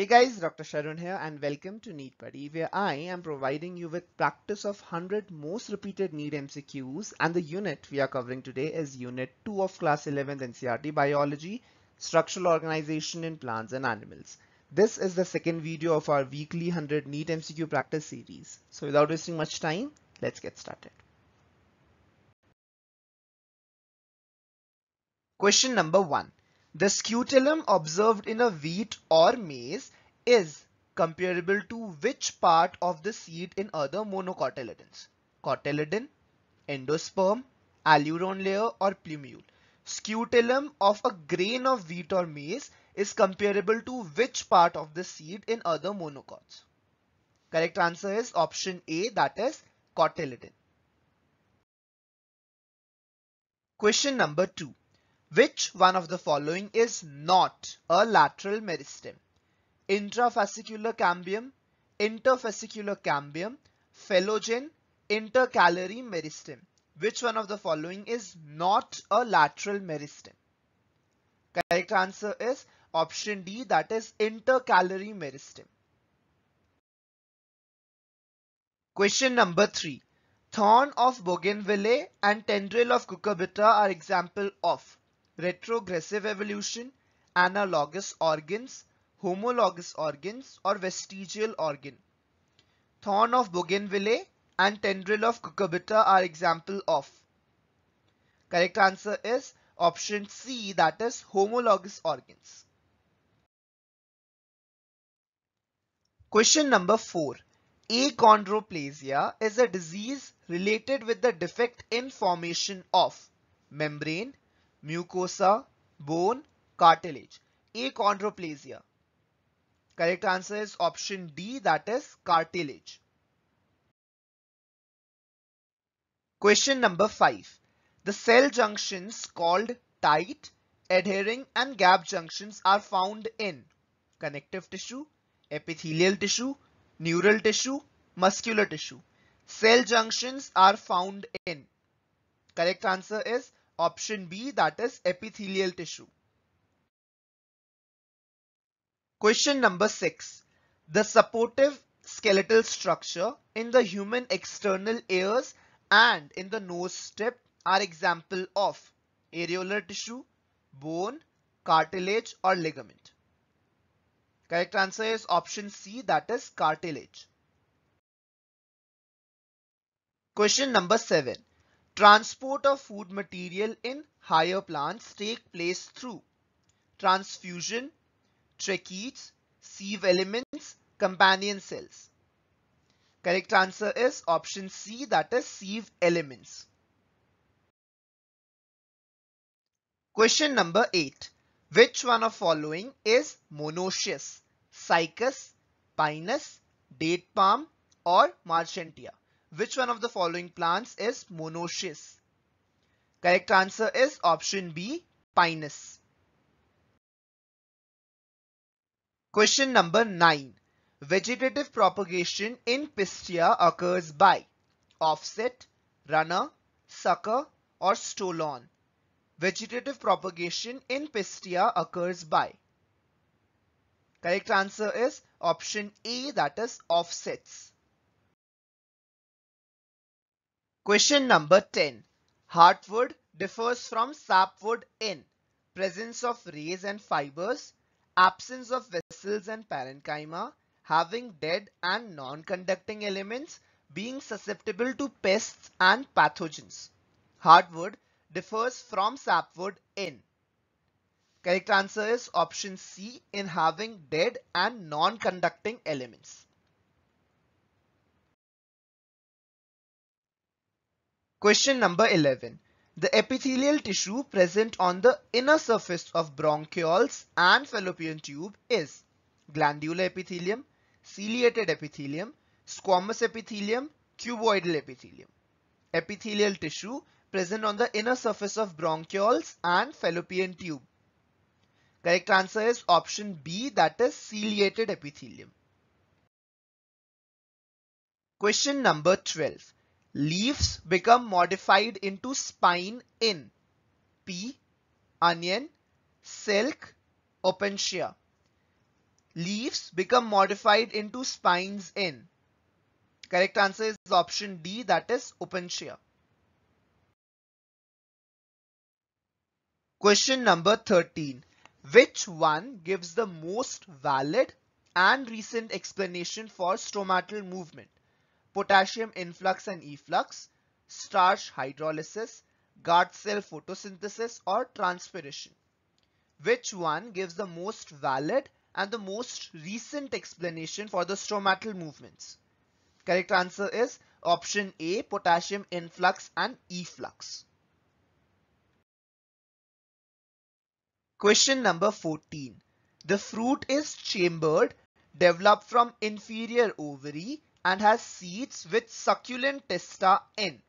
Hey guys, Dr. Sharun here and welcome to NEET Buddy, where I am providing you with practice of 100 most repeated NEET MCQs, and the unit we are covering today is Unit 2 of Class 11th NCERT Biology, Structural Organization in Plants and Animals. This is the second video of our weekly 100 NEET MCQ practice series. So without wasting much time, let's get started. Question number 1. The scutellum observed in a wheat or maize is comparable to which part of the seed in other monocotyledons? Cotyledon, endosperm, alluron layer or plumule. Scutellum of a grain of wheat or maize is comparable to which part of the seed in other monocots? Correct answer is option A, that is cotyledon. Question number 2. Which one of the following is not a lateral meristem? Intrafascicular cambium, interfascicular cambium, phalogen, intercalary meristem. Which one of the following is not a lateral meristem? Correct answer is option D, that is intercalary meristem. Question number 3. Thorn of Bougainvillea and tendril of Cucurbita are example of retrogressive evolution, analogous organs, homologous organs or vestigial organ. Thorn of Bougainvillea and tendril of Cucurbita are example of. Correct answer is option C, that is homologous organs. Question number 4. Achondroplasia is a disease related with the defect in formation of membrane, mucosa, bone, cartilage. Achondroplasia. Correct answer is option D, that is cartilage. Question number 5. The cell junctions called tight, adhering and gap junctions are found in connective tissue, epithelial tissue, neural tissue, muscular tissue. Cell junctions are found in. Correct answer is option B, that is epithelial tissue. Question number 6. The supportive skeletal structure in the human external ears and in the nose tip are example of areolar tissue, bone, cartilage or ligament. Correct answer is option C, that is cartilage. Question number 7. Transport of food material in higher plants take place through transfusion, tracheids, sieve elements, companion cells. Correct answer is option C, that is sieve elements. Question number 8. Which one of following is monoecious? Cycas, pinus, date palm or marchantia? Which one of the following plants is monoecious? Correct answer is option B, pinus. Question number 9. Vegetative propagation in Pistia occurs by offset, runner, sucker or stolon. Vegetative propagation in Pistia occurs by. Correct answer is option A, that is offsets. Question number 10. Heartwood differs from sapwood in presence of rays and fibers, absence of vessels and parenchyma, having dead and non-conducting elements, being susceptible to pests and pathogens. Heartwood differs from sapwood in. Correct answer is option C, in having dead and non-conducting elements. Question number 11. The epithelial tissue present on the inner surface of bronchioles and fallopian tube is glandular epithelium, ciliated epithelium, squamous epithelium, cuboidal epithelium. Epithelial tissue present on the inner surface of bronchioles and fallopian tube. Correct answer is option B, that is ciliated epithelium. Question number 12. Leaves become modified into spine in pea, onion, silk, opuntia. leaves become modified into spines in? Correct answer is option D, that is Opuntia. Question number 13. Which one gives the most valid and recent explanation for stromatal movement? Potassium influx and efflux, starch hydrolysis, guard cell photosynthesis, or transpiration? Which one gives the most valid and the most recent explanation for the stromatal movements? Correct answer is option A, potassium influx and efflux. Question number 14. The fruit is chambered, developed from inferior ovary, and has seeds with succulent testa in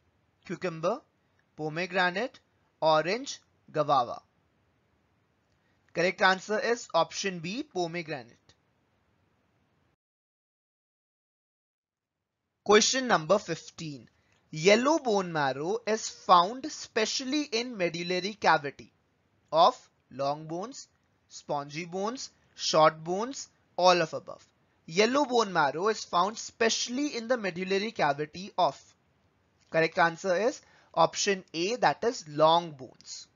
cucumber, pomegranate, orange, guava. Correct answer is option B, pomegranate. Question number 15. Yellow bone marrow is found specially in medullary cavity of long bones, spongy bones, short bones, all of above. Yellow bone marrow is found specially in the medullary cavity of. Correct answer is option A, that is long bones.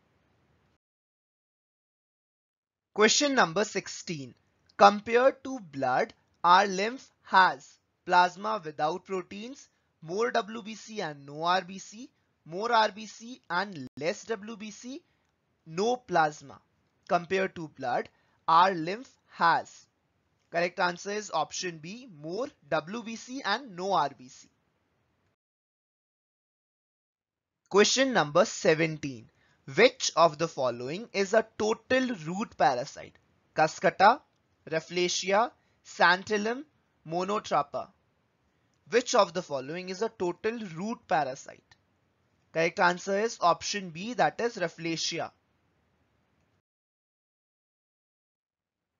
Question number 16. Compared to blood, our lymph has plasma without proteins, more WBC and no RBC, more RBC and less WBC, no plasma. Compared to blood, our lymph has. Correct answer is option B, more WBC and no RBC. Question number 17. Which of the following is a total root parasite? Cuscuta, Rafflesia, Santalum, Monotropa. Which of the following is a total root parasite? Correct answer is option B, that is Rafflesia.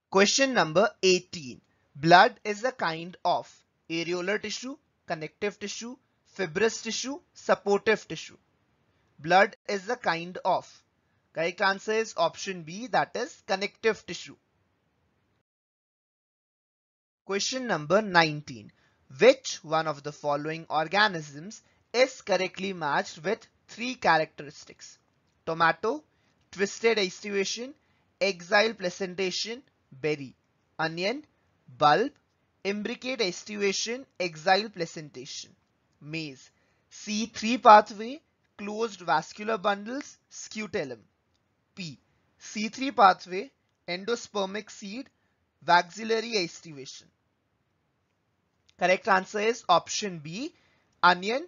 Question number 18. Blood is a kind of areolar tissue, connective tissue, fibrous tissue, supportive tissue. Blood is a kind of. Correct answer is option B, that is connective tissue. Question number 19. Which one of the following organisms is correctly matched with three characteristics? Tomato, twisted aestivation, axile placentation, berry. Onion, bulb, imbricate aestivation, axile placentation. Maize, C3 pathway, closed vascular bundles, scutellum. P, C3 pathway, endospermic seed, maxillary aestivation. Correct answer is option B, onion,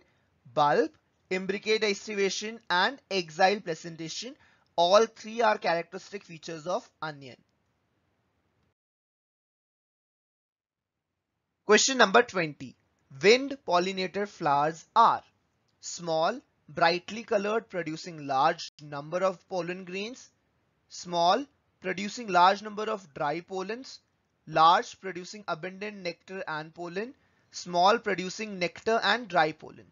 bulb, imbricate aestivation and axile placentation. All three are characteristic features of onion. Question number 20. Wind pollinator flowers are small, brightly colored, producing large number of pollen grains, small, producing large number of dry pollens, large, producing abundant nectar and pollen, small, producing nectar and dry pollen.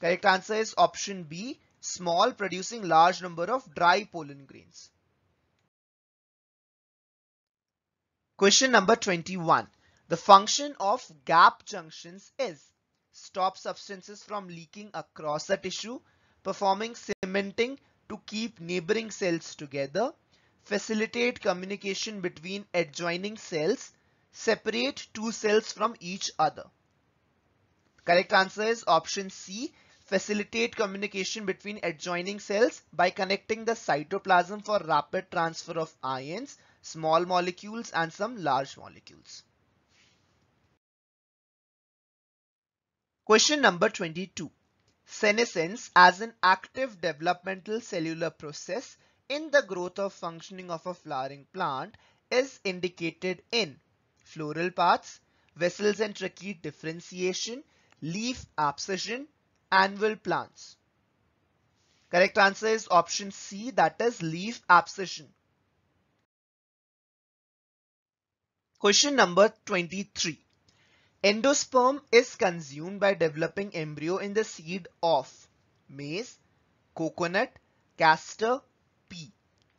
Correct answer is option B, small, producing large number of dry pollen grains. Question number 21. The function of gap junctions is stop substances from leaking across the tissue, performing cementing to keep neighboring cells together, facilitate communication between adjoining cells, separate two cells from each other. Correct answer is option C, facilitate communication between adjoining cells by connecting the cytoplasm for rapid transfer of ions, small molecules and some large molecules. Question number 22. Senescence as an active developmental cellular process in the growth or functioning of a flowering plant is indicated in floral parts, vessels and trachea differentiation, leaf abscission, annual plants. Correct answer is option C, that is leaf abscission. Question number 23. Endosperm is consumed by developing embryo in the seed of maize, coconut, castor, pea.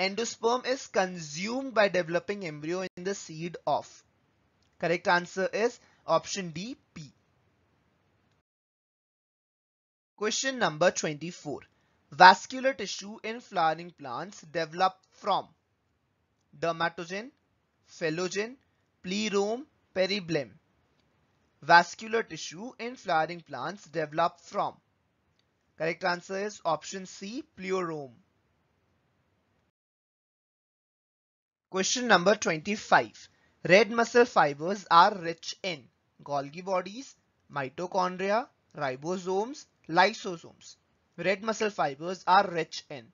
endosperm is consumed by developing embryo in the seed of. Correct answer is option D, P. Question number 24. Vascular tissue in flowering plants develop from dermatogen, phalogen, plerome, periblem. Vascular tissue in flowering plants develop from. Correct answer is option C, plerome. Question number 25. Red muscle fibers are rich in Golgi bodies, mitochondria, ribosomes, lysosomes. Red muscle fibers are rich in.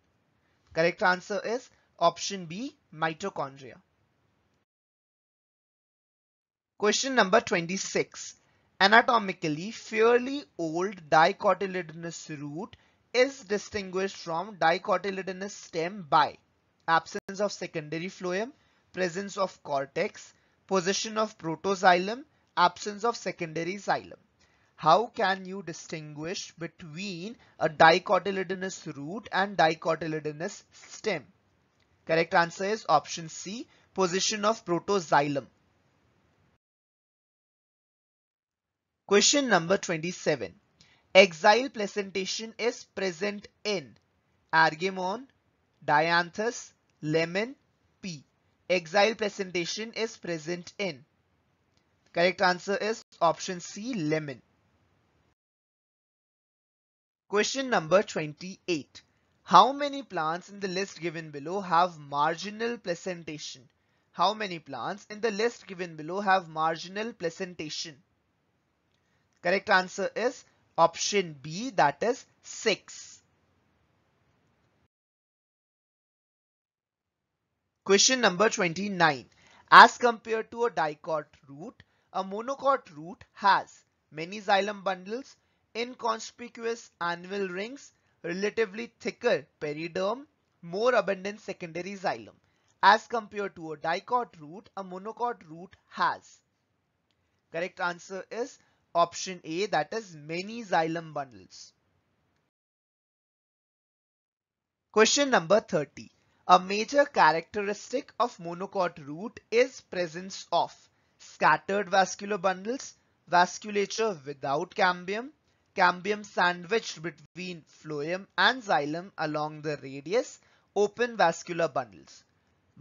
Correct answer is option B, mitochondria. Question number 26. Anatomically fairly old dicotyledonous root is distinguished from dicotyledonous stem by absence of secondary phloem, presence of cortex, possession of protoxylem, absence of secondary xylem. How can you distinguish between a dicotyledonous root and dicotyledonous stem? Correct answer is option C, possession of protoxylem. Question number 27. Axile placentation is present in Argemon, Dianthus, lemon, P. Axile placentation is present in. Correct answer is option C, lemon. Question number 28. How many plants in the list given below have marginal placentation? How many plants in the list given below have marginal placentation? Correct answer is option B, that is 6. Question number 29. As compared to a dicot root, a monocot root has many xylem bundles, inconspicuous annual rings, relatively thicker periderm, more abundant secondary xylem. As compared to a dicot root, a monocot root has. Correct answer is option A, that is many xylem bundles. Question number 30. A major characteristic of monocot root is presence of scattered vascular bundles, vasculature without cambium, cambium sandwiched between phloem and xylem along the radius, open vascular bundles.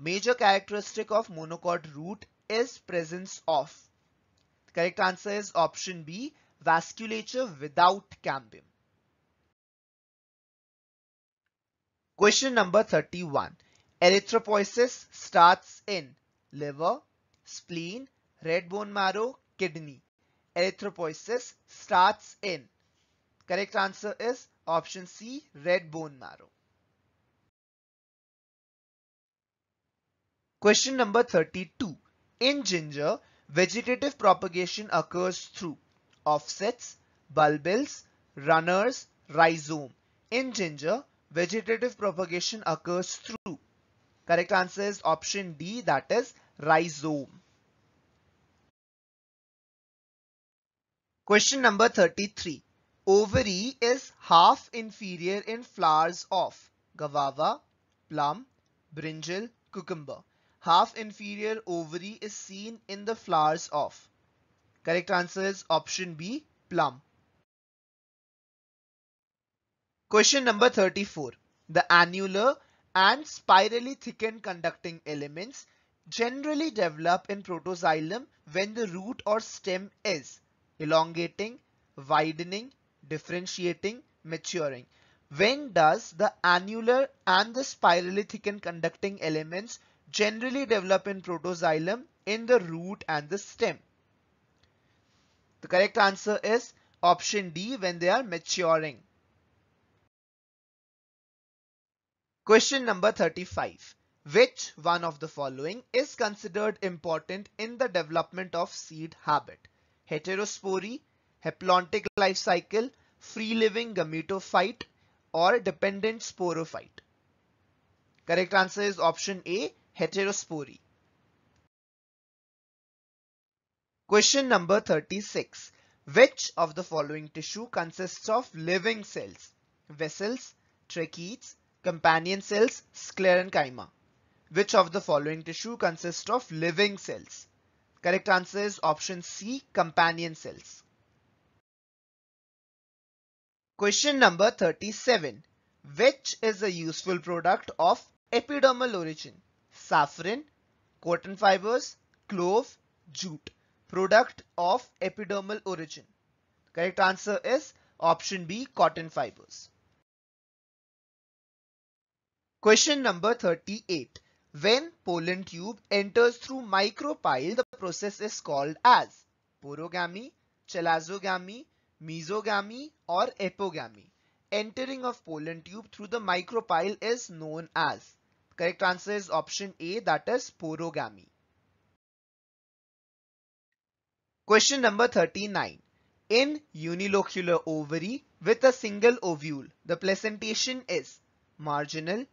Major characteristic of monocot root is presence of. Correct answer is option B, vasculature without cambium. Question number 31. Erythropoiesis starts in liver, spleen, red bone marrow, kidney. Erythropoiesis starts in. Correct answer is option C, red bone marrow. Question number 32. In ginger, vegetative propagation occurs through offsets, bulbils, runners, rhizome. In ginger, vegetative propagation occurs through. Correct answer is option D, that is rhizome. Question number 33. Ovary is half inferior in flowers of guava, plum, brinjal, cucumber. Half inferior ovary is seen in the flowers of. Correct answer is option B, plum. Question number 34. The annular and spirally thickened conducting elements generally develop in protoxylem when the root or stem is elongating, widening, differentiating, maturing. When does the annular and the spirally thickened conducting elements generally develop in protoxylem in the root and the stem? The correct answer is option D, when they are maturing. Question number 35. Which one of the following is considered important in the development of seed habit? Heterospory, haplontic life cycle, free-living gametophyte, or dependent sporophyte? Correct answer is option A, heterospory. Question number 36. Which of the following tissue consists of living cells? Vessels, tracheids, companion cells, sclerenchyma. Which of the following tissue consists of living cells? Correct answer is option C, companion cells. Question number 37. Which is a useful product of epidermal origin? Saffron, cotton fibers, clove, jute. Product of epidermal origin. Correct answer is option B, cotton fibers. Question number 38. When pollen tube enters through micropyle, the process is called as porogamy, chelazogamy, mesogamy or epogamy. Entering of pollen tube through the micropyle is known as. Correct answer is option A, that is porogamy. Question number 39. In unilocular ovary with a single ovule, the placentation is marginal,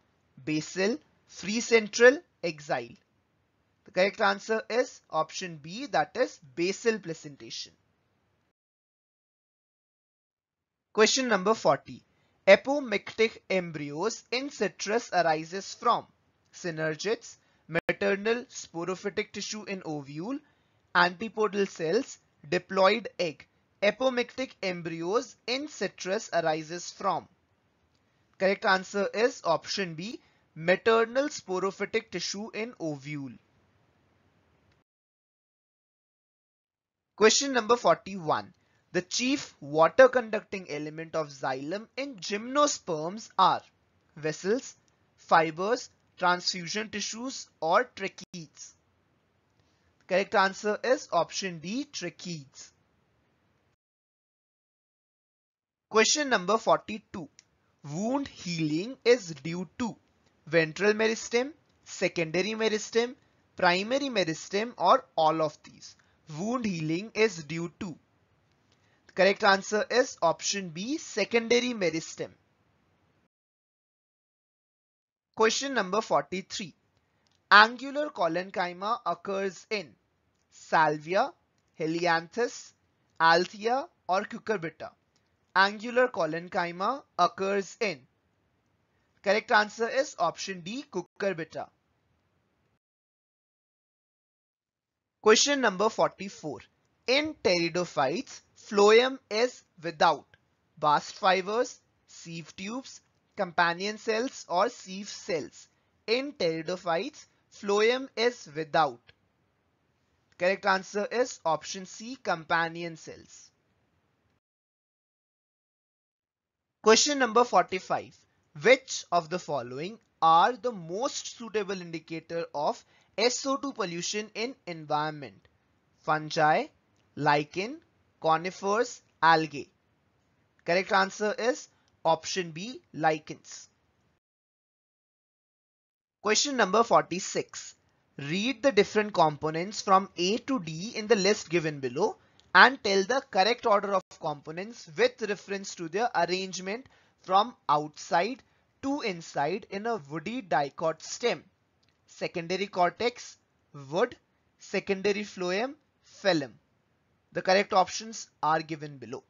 basal, free central, axile. The correct answer is option B, that is basal placentation. Question number 40. Apomictic embryos in citrus arises from synergids, maternal sporophytic tissue in ovule, antipodal cells, diploid egg. Apomictic embryos in citrus arises from. Correct answer is option B, maternal sporophytic tissue in ovule. Question number 41. The chief water conducting element of xylem in gymnosperms are vessels, fibers, transfusion tissues or tracheids. Correct answer is option D, tracheids. Question number 42. Wound healing is due to ventral meristem, secondary meristem, primary meristem or all of these. Wound healing is due to. The correct answer is option B, secondary meristem. Question number 43. Angular collenchyma occurs in salvia, helianthus, althea or cucurbita. Angular collenchyma occurs in. Correct answer is option D, cucurbita. Question number 44. In pteridophytes, phloem is without bast fibers, sieve tubes, companion cells or sieve cells. In pteridophytes, phloem is without. Correct answer is option C, companion cells. Question number 45. Which of the following are the most suitable indicator of SO2 pollution in environment? Fungi, lichen, conifers, algae. Correct answer is option B, lichens. Question number 46. Read the different components from A to D in the list given below and tell the correct order of components with reference to their arrangement from outside to inside in a woody dicot stem. Secondary cortex, wood, secondary phloem, phellum. The correct options are given below.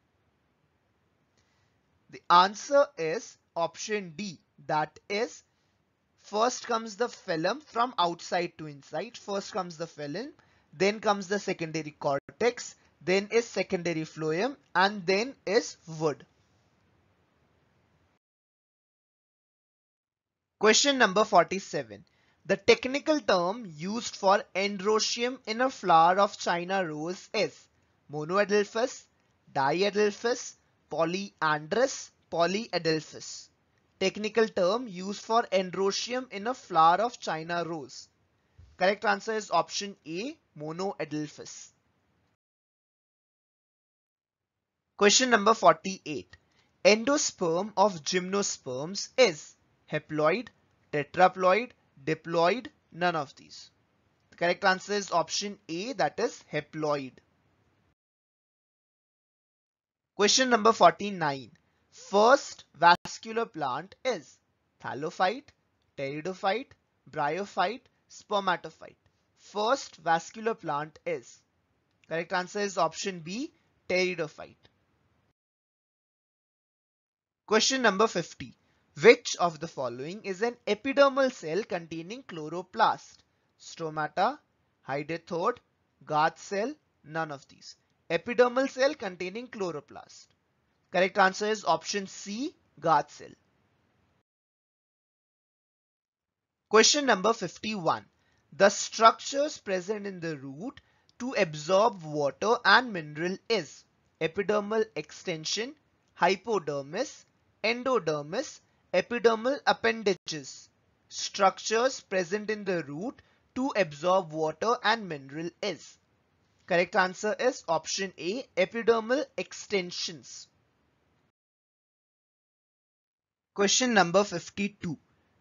The answer is option D, that is first comes the phellum from outside to inside. First comes the phellum, then comes the secondary cortex, then is secondary phloem and then is wood. Question number 47. The technical term used for androecium in a flower of China rose is monoadelphous, diadelphous, polyandrous, polyadelphous. Technical term used for androecium in a flower of China rose. Correct answer is option A, monoadelphous. Question number 48. Endosperm of gymnosperms is haploid, tetraploid, diploid, none of these. The correct answer is option A, that is haploid. Question number 49. First vascular plant is thalophyte, pteridophyte, bryophyte, spermatophyte. First vascular plant is. Correct answer is option B, pteridophyte. Question number 50. Which of the following is an epidermal cell containing chloroplast? Stomata, hydethode, Guard cell, none of these. Epidermal cell containing chloroplast. Correct answer is option C, Guard cell. Question number 51. The structures present in the root to absorb water and mineral is epidermal extension, hypodermis, endodermis, epidermal appendages. Structures present in the root to absorb water and mineral is. Correct answer is option A, epidermal extensions. Question number 52.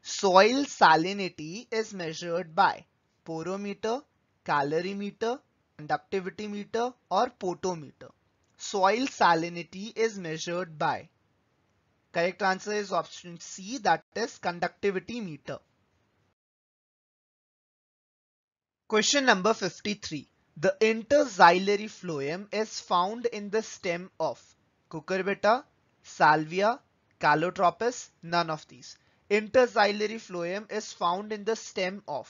Soil salinity is measured by porometer, calorimeter, conductivity meter or potometer. Soil salinity is measured by. Correct answer is option C, that is conductivity meter. Question number 53. The interxillary phloem is found in the stem of Cucurbita, Salvia, Calotropis, none of these. Interxillary phloem is found in the stem of.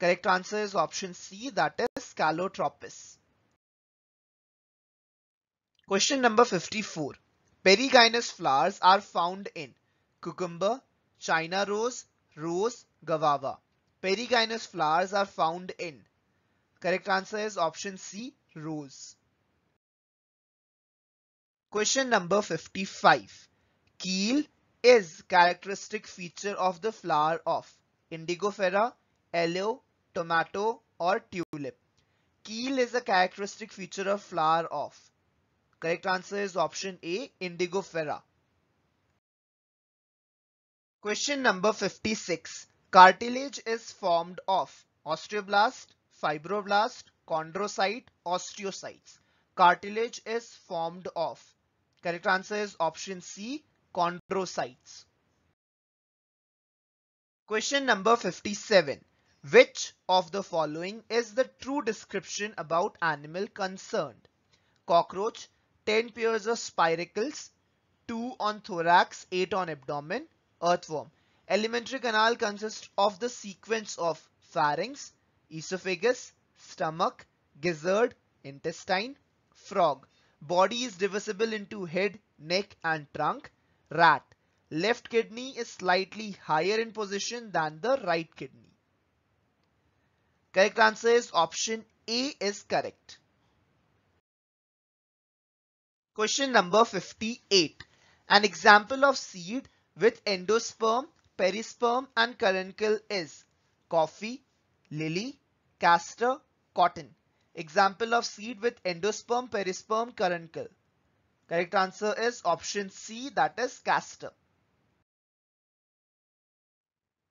Correct answer is option C, that is Calotropis. Question number 54. Perigynous flowers are found in cucumber, China rose, rose, guava. Perigynous flowers are found in. Correct answer is option C, rose. Question number 55. Keel is characteristic feature of the flower of Indigofera, aloe, tomato or tulip. Keel is a characteristic feature of flower of. Correct answer is option A, Indigofera. Question number 56. Cartilage is formed of osteoblast, fibroblast, chondrocyte, osteocytes. Cartilage is formed of. Correct answer is option C, chondrocytes. Question number 57. Which of the following is the true description about animal concerned? Cockroach, 10 pairs of spiracles, 2 on thorax, 8 on abdomen. Earthworm, alimentary canal consists of the sequence of pharynx, esophagus, stomach, gizzard, intestine. Frog, body is divisible into head, neck and trunk. Rat, left kidney is slightly higher in position than the right kidney. Correct answer is option A is correct. Question number 58. An example of seed with endosperm, perisperm and caruncle is coffee, lily, castor, cotton. Example of seed with endosperm, perisperm, caruncle. Correct answer is option C, that is castor.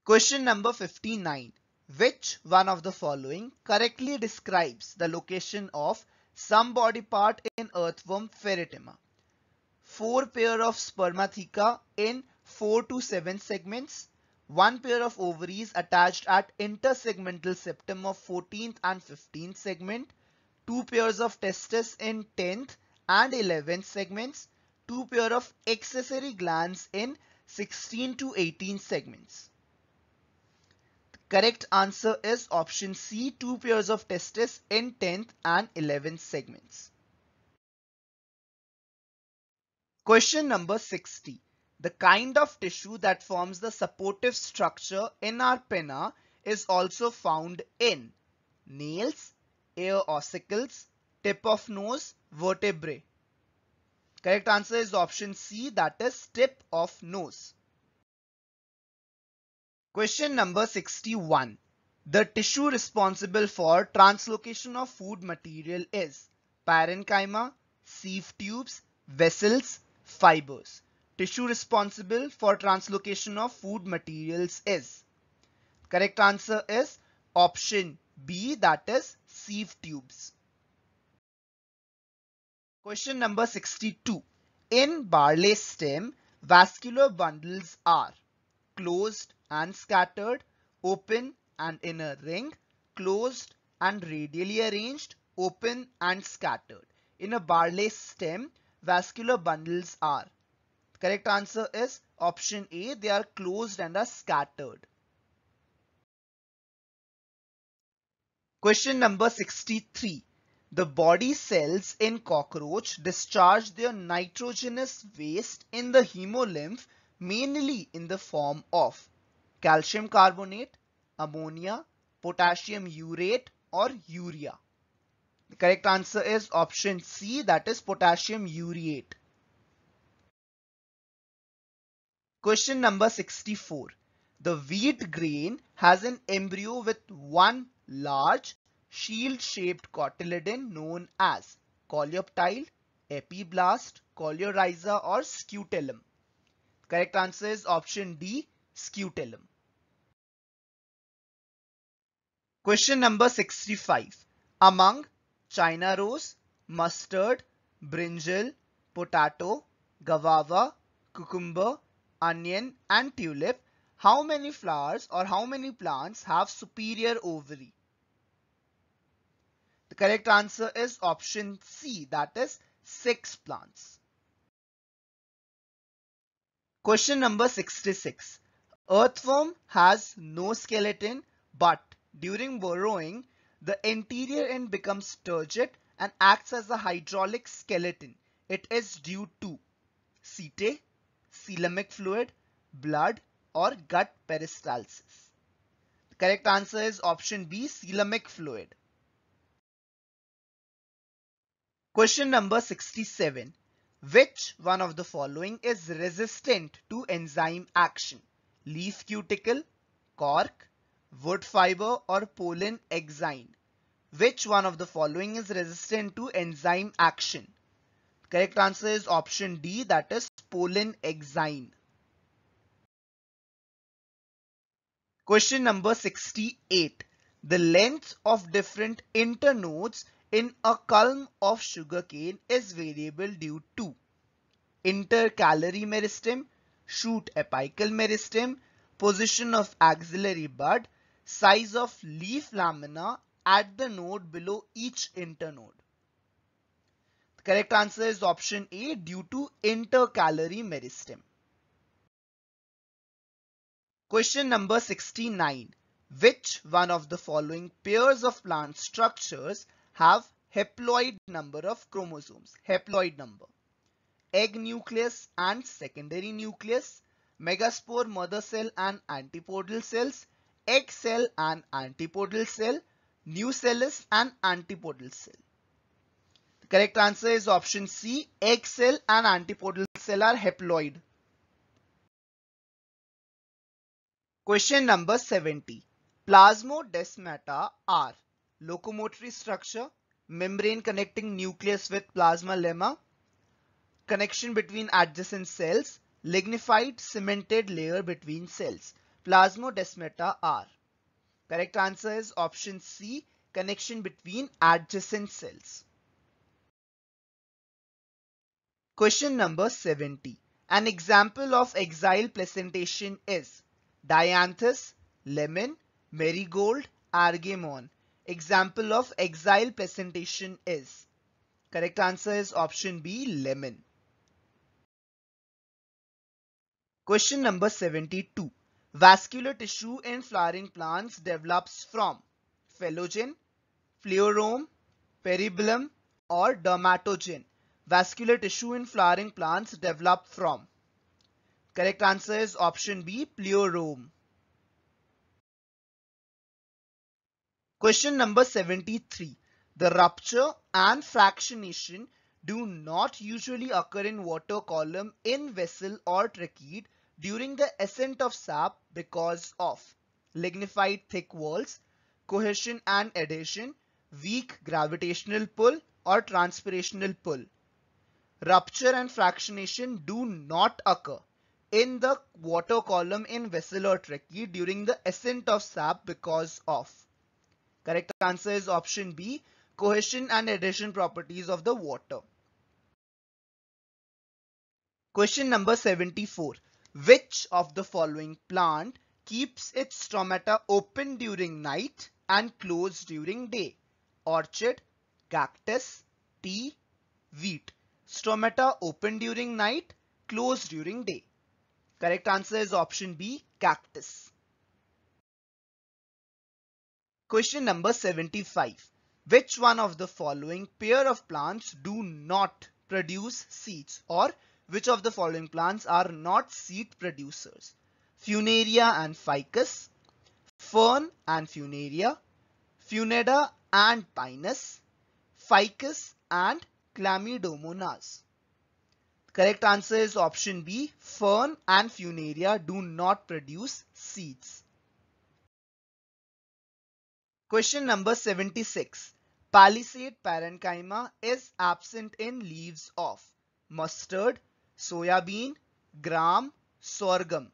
Question number 59. Which one of the following correctly describes the location of some body part in earthworm pterytema? 4 pair of spermatheca in 4 to 7 segments. 1 pair of ovaries attached at intersegmental septum of 14th and 15th segment. 2 pairs of testes in 10th and 11 segments, 2 pair of accessory glands in 16 to 18 segments. The correct answer is option C, 2 pairs of testes in 10th and 11th segments. Question number 60. The kind of tissue that forms the supportive structure in our pinna is also found in nails, ear ossicles, tip of nose, vertebrae. Correct answer is option C, that is tip of nose. Question number 61. The tissue responsible for translocation of food material is parenchyma, sieve tubes, vessels, fibers. Tissue responsible for translocation of food materials is. Correct answer is option B, that is sieve tubes. Question number 62. In barley stem, vascular bundles are closed and scattered, open and in a ring, closed and radially arranged, open and scattered. In a barley stem, vascular bundles are. Correct answer is option A. They are closed and are scattered. Question number 63. The body cells in cockroach discharge their nitrogenous waste in the hemolymph mainly in the form of calcium carbonate, ammonia, potassium urate or urea. The correct answer is option C, that is potassium urate. Question number 64. The wheat grain has an embryo with one large shield-shaped cotyledon known as coleoptile, epiblast, coleorhiza or scutellum. Correct answer is option D, scutellum. Question number 65. Among China rose, mustard, brinjal, potato, guava, cucumber, onion and tulip, how many flowers or how many plants have superior ovary? The correct answer is option C, that is 6 plants. Question number 66. Earthworm has no skeleton, but during burrowing, the anterior end becomes turgid and acts as a hydraulic skeleton. It is due to setae, coelemic fluid, blood or gut peristalsis. The correct answer is option B, coelemic fluid. Question number 67. Which one of the following is resistant to enzyme action? Leaf cuticle, cork, wood fiber or pollen exine. Which one of the following is resistant to enzyme action? Correct answer is option D, that is pollen exine. Question number 68. The length of different internodes in a culm of sugarcane is variable due to intercalary meristem, shoot apical meristem, position of axillary bud, size of leaf lamina at the node below each internode. The correct answer is option A, due to intercalary meristem. Question number 69. Which one of the following pairs of plant structures have haploid number of chromosomes? Haploid number. Egg nucleus and secondary nucleus, megaspore mother cell and antipodal cells, egg cell and antipodal cell, nucellus and antipodal cell. The correct answer is option C, egg cell and antipodal cell are haploid. Question number 70. Plasmodesmata are locomotory structure, membrane connecting nucleus with plasma lemma, connection between adjacent cells, lignified cemented layer between cells. Plasmodesmata are. Correct answer is option C, connection between adjacent cells. Question number 70. An example of axile placentation is Dianthus, lemon, marigold, Argemon. Example of axile placentation is. Correct answer is option B, lemon. Question number 72. Vascular tissue in flowering plants develops from phlogen, plerome, peribulum or dermatogen. Vascular tissue in flowering plants develop from. Correct answer is option B, plerome. Question number 73. The rupture and fractionation do not usually occur in water column in vessel or trachea during the ascent of sap because of lignified thick walls, cohesion and adhesion, weak gravitational pull or transpirational pull. Rupture and fractionation do not occur in the water column in vessel or trachea during the ascent of sap because of. Correct answer is option B, cohesion and adhesion properties of the water. Question number 74. Which of the following plant keeps its stomata open during night and closed during day? Orchid, cactus, tea, wheat. Stomata open during night, close during day? Correct answer is option B, cactus. Question number 75. Which one of the following pair of plants do not produce seeds, or which of the following plants are not seed producers? Funaria and ficus, fern and funaria, funeda and pinus, ficus and chlamydomonas. Correct answer is option B, fern and funaria do not produce seeds. Question number 76. Palisade parenchyma is absent in leaves of mustard, soya bean, gram, sorghum.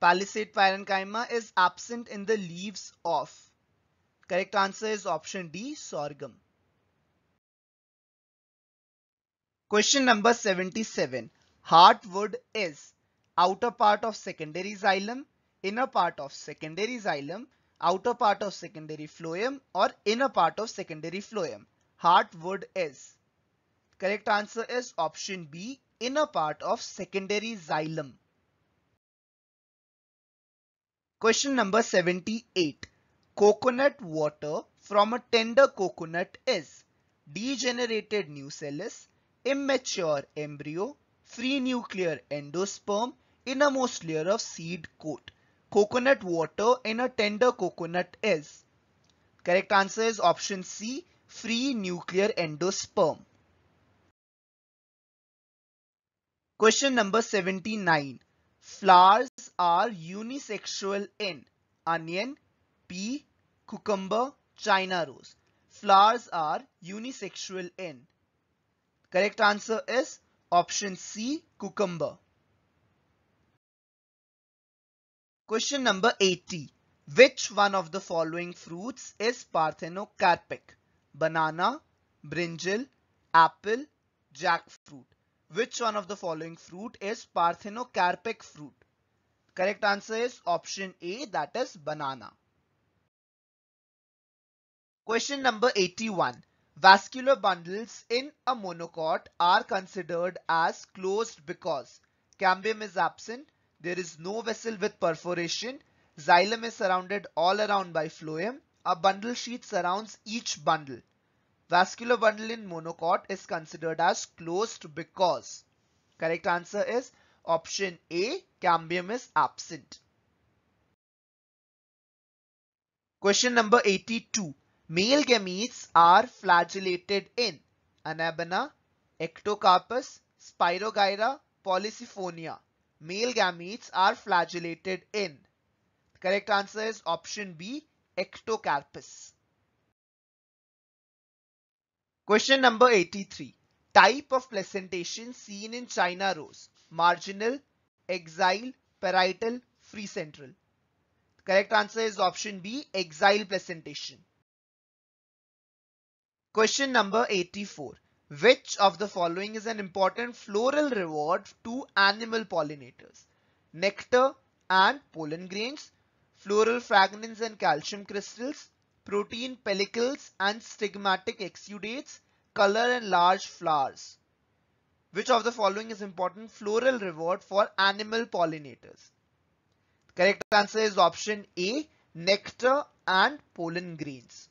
Palisade parenchyma is absent in the leaves of. Correct answer is option D, sorghum. Question number 77. Heartwood is outer part of secondary xylem, inner part of secondary xylem, outer part of secondary phloem, or inner part of secondary phloem. Heartwood is. Correct answer is option B, inner part of secondary xylem. Question number 78. Coconut water from a tender coconut is degenerated nucellus, immature embryo, free nuclear endosperm, innermost layer of seed coat. Coconut water in a tender coconut is. Correct answer is option C, free nuclear endosperm. Question number 79. Flowers are unisexual in onion, pea, cucumber, China rose. Flowers are unisexual in. Correct answer is option C, cucumber. Question number 80. Which one of the following fruits is parthenocarpic? Banana, brinjal, apple, jackfruit. Which one of the following fruit is parthenocarpic fruit? Correct answer is option A, that is banana. Question number 81. Vascular bundles in a monocot are considered as closed because cambium is absent, there is no vessel with perforation, xylem is surrounded all around by phloem, a bundle sheath surrounds each bundle. Vascular bundle in monocot is considered as closed because. Correct answer is option A, cambium is absent. Question number 82. Male gametes are flagellated in Anabaena, Ectocarpus, Spirogyra, Polysiphonia. Male gametes are flagellated in. Correct answer is option B, Ectocarpus. Question number 83. Type of placentation seen in China rose: marginal, axile, parietal, free central. Correct answer is option B, axile placentation. Question number 84. Which of the following is an important floral reward to animal pollinators? Nectar and pollen grains, floral fragrance and calcium crystals, protein pellicles and stigmatic exudates, color and large flowers. Which of the following is important floral reward for animal pollinators? Correct answer is option A, nectar and pollen grains.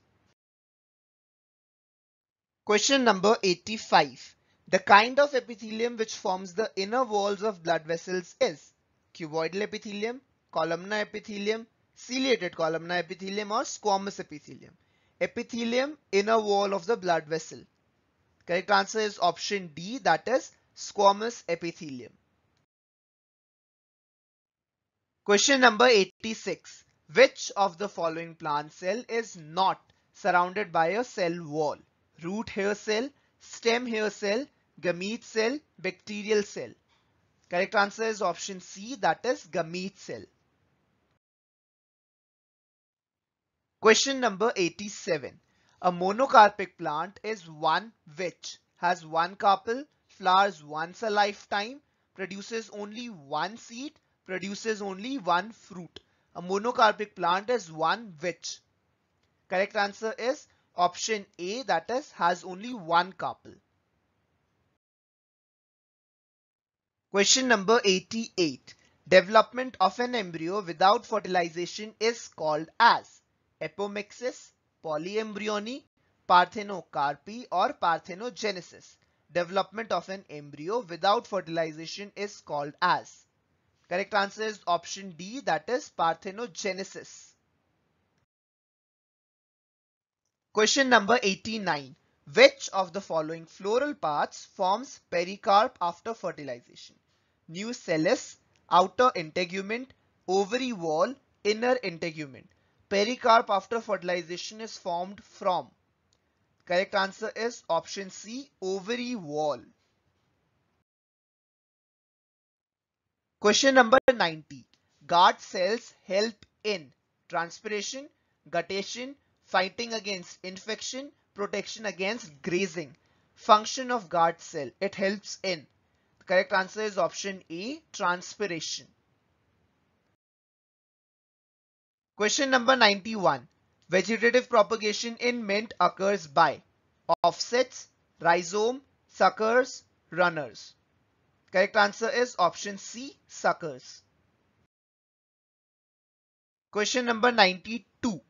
Question number 85. The kind of epithelium which forms the inner walls of blood vessels is cuboidal epithelium, columnar epithelium, ciliated columnar epithelium, or squamous epithelium. Epithelium, inner wall of the blood vessel. Correct answer is option D, that is squamous epithelium. Question number 86. Which of the following plant cell is not surrounded by a cell wall? Root hair cell, stem hair cell, gamete cell, bacterial cell. Correct answer is option C, that is gamete cell. Question number 87. A monocarpic plant is one which has one carpel, flowers once a lifetime, produces only one seed, produces only one fruit. A monocarpic plant is one which. Correct answer is option A, that is has only one carpel. Question number 88. Development of an embryo without fertilization is called as apomixis, polyembryony, parthenocarpy or parthenogenesis. Development of an embryo without fertilization is called as. Correct answer is option D, that is parthenogenesis. Question number 89. Which of the following floral parts forms pericarp after fertilization? New cellus, outer integument, ovary wall, inner integument. Pericarp after fertilization is formed from. Correct answer is option C, ovary wall. Question number 90. Guard cells help in transpiration, guttation, fighting against infection, protection against grazing. Function of guard cell, it helps in. The correct answer is option A, transpiration. Question number 91. Vegetative propagation in mint occurs by offsets, rhizome, suckers, runners. Correct answer is option C, suckers. Question number 92.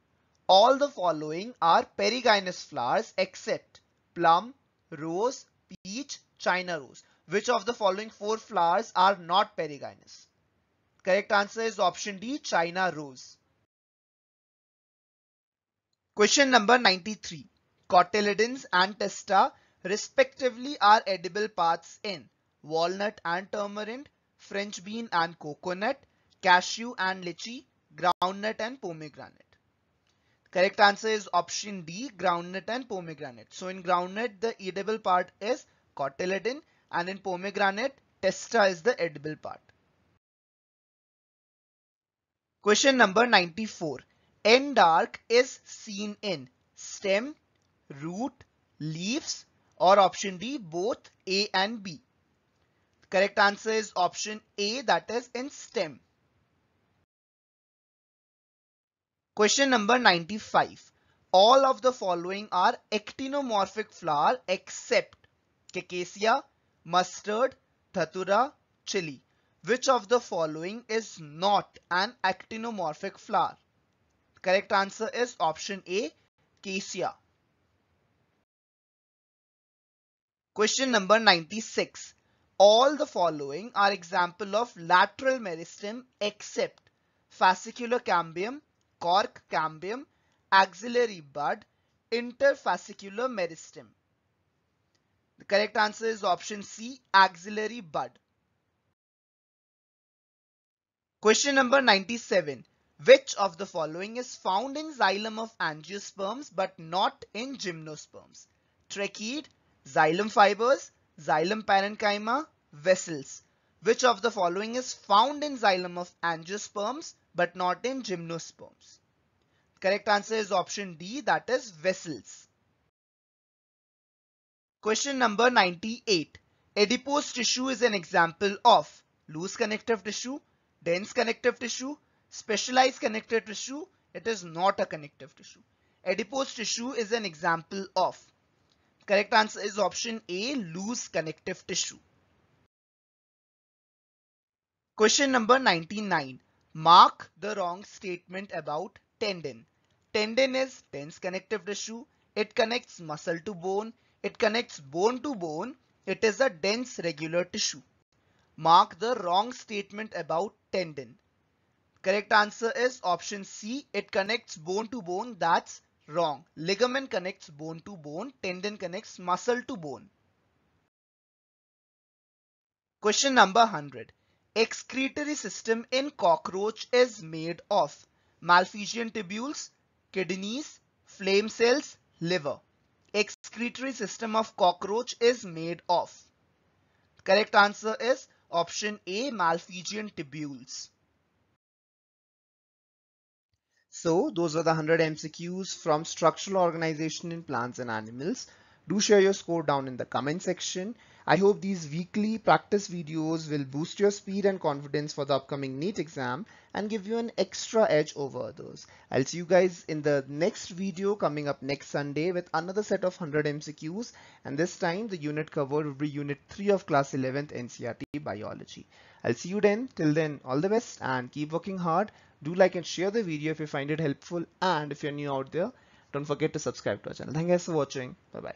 All the following are perigynous flowers except plum, rose, peach, China rose. Which of the following four flowers are not perigynous? Correct answer is option D, China rose. Question number 93. Cotyledons and testa respectively are edible parts in walnut and tamarind, French bean and coconut, cashew and lychee, groundnut and pomegranate. Correct answer is option D, groundnut and pomegranate. So in groundnut the edible part is cotyledon and in pomegranate testa is the edible part. Question number 94. Endarch is seen in stem, root, leaves or option D, both A and B. Correct answer is option A, that is in stem. Question number 95. All of the following are actinomorphic flower except cacacia, mustard, dhatura, chili. Which of the following is not an actinomorphic flower? Correct answer is option A, cassia. Question number 96. All the following are example of lateral meristem except fascicular cambium, cork cambium, axillary bud, interfascicular meristem. The correct answer is option C, axillary bud. Question number 97. Which of the following is found in xylem of angiosperms but not in gymnosperms? Trachea, xylem fibers, xylem parenchyma, vessels. Which of the following is found in xylem of angiosperms but not in gymnosperms? Correct answer is option D, that is vessels. Question number 98. Adipose tissue is an example of loose connective tissue, dense connective tissue, specialized connective tissue, it is not a connective tissue. Adipose tissue is an example of. Correct answer is option A, loose connective tissue. Question number 99. Mark the wrong statement about tendon. Tendon is dense connective tissue. It connects muscle to bone. It connects bone to bone. It is a dense regular tissue. Mark the wrong statement about tendon. Correct answer is option C, it connects bone to bone. That's wrong. Ligament connects bone to bone. Tendon connects muscle to bone. Question number 100. Excretory system in cockroach is made of Malpighian tubules, kidneys, flame cells, liver. Excretory system of cockroach is made of. Correct answer is option A, Malpighian tubules. So those are the 100 MCQs from Structural Organization in Plants and Animals. Do share your score down in the comment section. I hope these weekly practice videos will boost your speed and confidence for the upcoming NEET exam and give you an extra edge over others. I'll see you guys in the next video coming up next Sunday with another set of 100 MCQs, and this time the unit covered will be Unit 3 of Class 11th NCERT Biology. I'll see you then. Till then, all the best and keep working hard. Do like and share the video if you find it helpful, and if you're new out there, don't forget to subscribe to our channel. Thank you guys for watching. Bye-bye.